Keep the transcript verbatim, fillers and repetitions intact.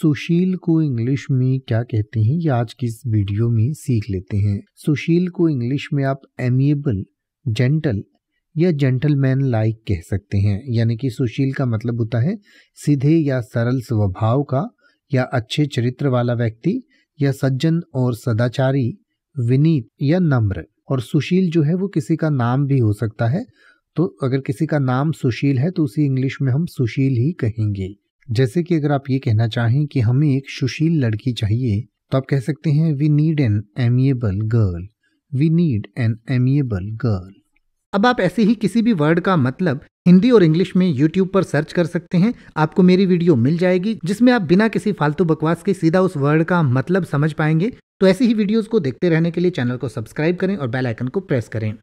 सुशील को इंग्लिश में क्या कहते हैं ये आज की इस वीडियो में सीख लेते हैं। सुशील को इंग्लिश में आप एमिएबल, जेंटल या जेंटलमैन लाइक कह सकते हैं। यानी कि सुशील का मतलब होता है सीधे या सरल स्वभाव का या अच्छे चरित्र वाला व्यक्ति या सज्जन और सदाचारी, विनीत या नम्र। और सुशील जो है वो किसी का नाम भी हो सकता है, तो अगर किसी का नाम सुशील है तो उसे इंग्लिश में हम सुशील ही कहेंगे। जैसे कि अगर आप ये कहना चाहें कि हमें एक सुशील लड़की चाहिए तो आप कह सकते हैं we need an amiable girl, we need an amiable girl. अब आप ऐसे ही किसी भी वर्ड का मतलब हिंदी और इंग्लिश में YouTube पर सर्च कर सकते हैं, आपको मेरी वीडियो मिल जाएगी जिसमें आप बिना किसी फालतू बकवास के सीधा उस वर्ड का मतलब समझ पाएंगे। तो ऐसी ही वीडियोस को देखते रहने के लिए चैनल को सब्सक्राइब करें और बेल आइकन को प्रेस करें।